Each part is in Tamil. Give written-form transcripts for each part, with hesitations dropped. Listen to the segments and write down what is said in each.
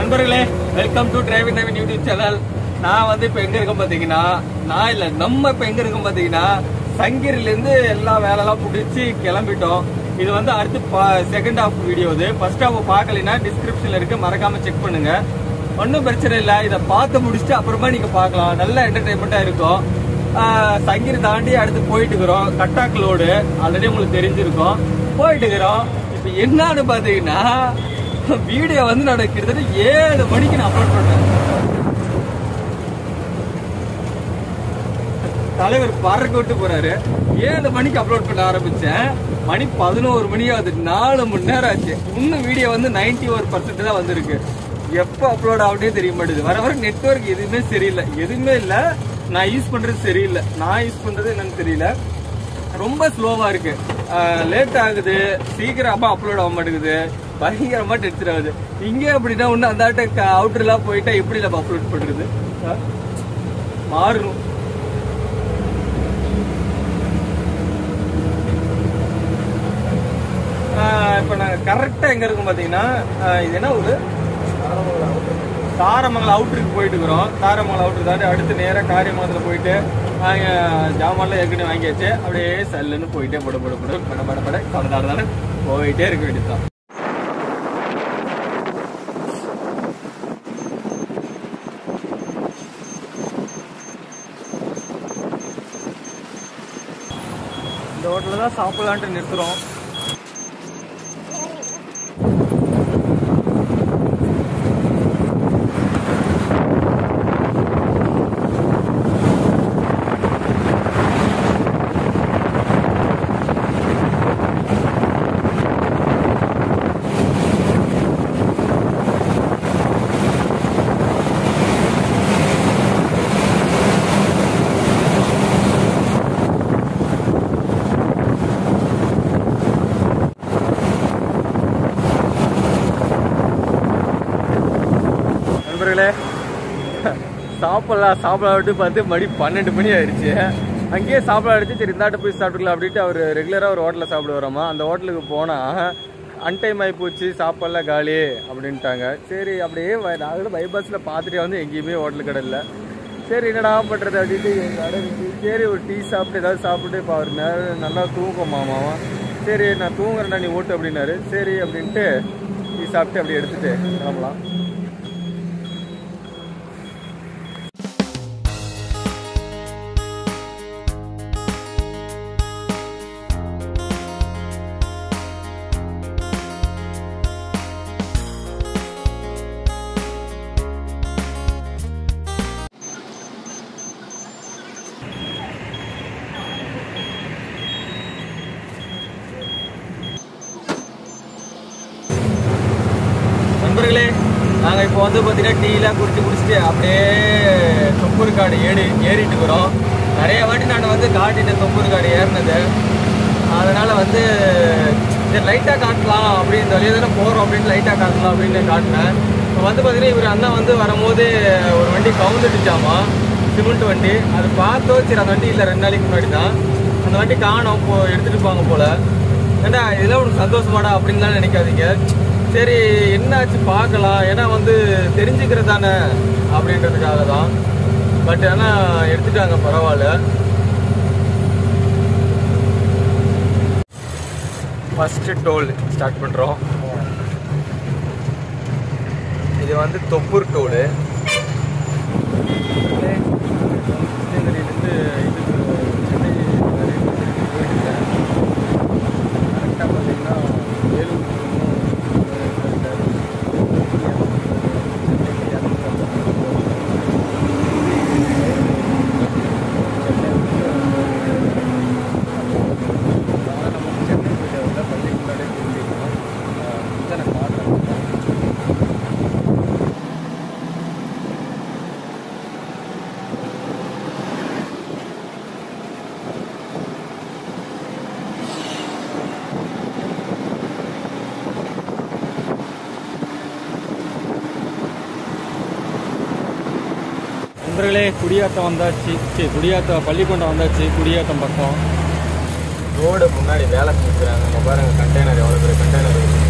Welcome to Driving Navi YouTube channel. Now, we are going to video வந்து நான் கிட்டத்தட்ட 7 மணிக்கு நான் அப்லோட் பண்ணேன். தலைவர் பார்க்க விட்டு போறாரு. 7 மணிக்கு அப்லோட் பண்ண ஆரம்பிச்சேன். மணி 11 மணி ஆகுது. 4 மணி நேரம் ஆச்சு. இன்னும் வீடியோ வந்து 91% தான் வந்திருக்கு. எப்ப அப்லோட் ஆவுதே தெரிய மாட்டேது. வர வர நெட்வொர்க் எதுமே சரியில்லை. எதுமே இல்ல. நான் யூஸ் பண்றது சரியில்லை. நான் யூஸ் பண்றது என்னன்னு தெரியல. ரொம்ப ஸ்லோவா இருக்கு. லேட் ஆகுது. சீக்கிரமா அப்லோட் ஆக மாட்டேங்குது. பயங்கரமா டென்ஷன் ஆகுது. இங்க அப்படின்னா ஒண்ணு அந்த ஆட்ட அவுட்டர்லாம் போயிட்டா எப்படி நம்ம அப்லோட் பண்றது மாறணும். இப்ப நாங்க கரெக்டா எங்க இருக்கும் பாத்தீங்கன்னா, இது என்ன ஒரு தாரமங்கலம் அவுட்டருக்கு போயிட்டு இருக்கிறோம். தாரமங்கலம் அவுட்டர் தாண்டி அடுத்து நேர காரியமங்கலத்துல போயிட்டு ஜாமான்லாம் ஏற்கனவே வாங்கியாச்சு. அப்படியே சல்லுன்னு போயிட்டே பட கடந்தாடு போயிட்டே இருக்க வேண்டியதுதான். ஹோட்டல தான் சாப்பிடலான்ட்டு நிறுத்துறோம். சாப்பிடலாம் விட்டு பார்த்து மணி 12 மணி ஆயிடுச்சு. அங்கேயே சாப்பிட ஆயிடுச்சு. சரி இருந்தாட்ட போய் சாப்பிட்டுக்கலாம் அப்படின்ட்டு அவர் ரெகுலராக ஒரு ஹோட்டலில் சாப்பிட வரோமா, அந்த ஹோட்டலுக்கு போனால் அன்டைம் ஆகி போச்சு, சாப்பாடெலாம் காலி அப்படின்ட்டாங்க. சரி அப்படியே நாங்களும் பைபாஸில் பார்த்துட்டே வந்து எங்கேயுமே ஹோட்டல் கடையில் சரி என்னடா பண்ணுறது அப்படின்ட்டு எங்கள் சரி ஒரு டீ சாப்பிட்டு ஏதாவது சாப்பிட்டு இப்போ அவர் நேரம் நல்லா தூங்கமாமா. சரி நான் தூங்குறேன்டா நீ ஓட்டு அப்படின்னாரு. சரி அப்படின்ட்டு டீ சாப்பிட்டு அப்படியே எடுத்துகிட்டு கிளம்பலாம். நாங்கள் இப்போ வந்து பார்த்தீங்கன்னா டீலாம் குடிச்சு குடிச்சிட்டு அப்படியே தொப்பூர் காடு ஏறிட்டு இருக்கிறோம். நிறைய வாட்டி நான் வந்து காட்டிட்டேன் தொப்பூர் காடு ஏறினது. அதனால் வந்து சரி லைட்டாக காட்டலாம் அப்படின்னு இந்த வழியாக தானே போகிறோம் அப்படின்னு லைட்டாக காட்டலாம் அப்படின்னு காட்டினேன். இப்போ வந்து பார்த்தீங்கன்னா இவர் அண்ணா வந்து வரும்போது ஒரு வண்டி கவுந்துட்டுச்சாமா, சிமெண்ட் வண்டி. அது பார்த்தோம் சரி அந்த வண்டி இல்லை 2 நாளைக்கு முன்னாடி தான் அந்த வண்டி காணோம் போ எடுத்துகிட்டு போங்க போல். ஏன்னா இதெல்லாம் உனக்கு சந்தோஷமாடா அப்படின்னு தான் நினைக்காதீங்க. சரி என்னாச்சு பார்க்கலாம், ஏன்னா வந்து தெரிஞ்சுக்கிறது தானே அப்படின்றதுக்காக தான். பட் ஆனால் எடுத்துட்டாங்க, பரவாயில்ல. ஃபஸ்ட்டு டோல் ஸ்டார்ட் பண்ணுறோம். இது வந்து தொப்பூர் டோலு. கிருஷ்ணகிரியிலேருந்து குடியாத்தம் வந்தாச்சு. சரி குடியாத்தம் பள்ளிக்கொண்டம் வந்தாச்சு. குடியாத்தம் பக்கம் ரோடு முன்னாடி வேலை செஞ்சுக்கிறாங்க. நம்ம பாருங்கள் கண்டெய்னர் எவ்வளோ பெரிய கண்டெய்னர் இருக்குது.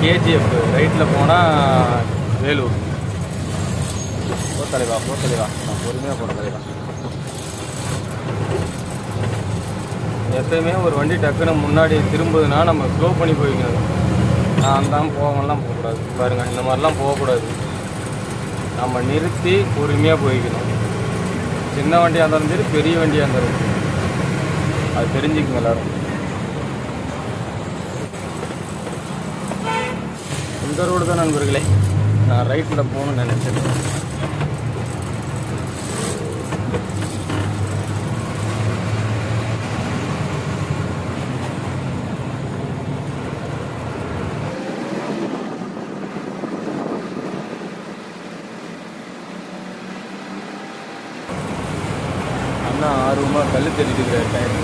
KGF, right la pona Velu. Portaleva. Porumaya portaleva. எப்பமே ஒரு வண்டி டக்குன முன்னாடி திரும்புதுனா நம்ம ஸ்லோ பண்ணி போயிடுங்க. நான் தான் போகலாம் போக கூடாது. பாருங்க இந்த மாதிரி எல்லாம் போக கூடாது. நம்ம நிறுத்தி பொறுமையா போயிடணும். சின்ன வண்டியா இருந்தாலும் சரி பெரிய வண்டியா இருந்தாலும் அது தெரிஞ்சுக்குங்க எல்லாரும். இந்த ரோடு தான் நண்பர்களே நான் ரைட்ல போகணும்னு நினைச்சேன் அண்ணா ஆர்வமா கல்லு தெரிஞ்சுக்கிற டைம்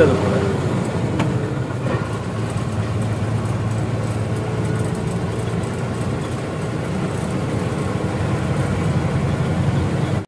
the other one.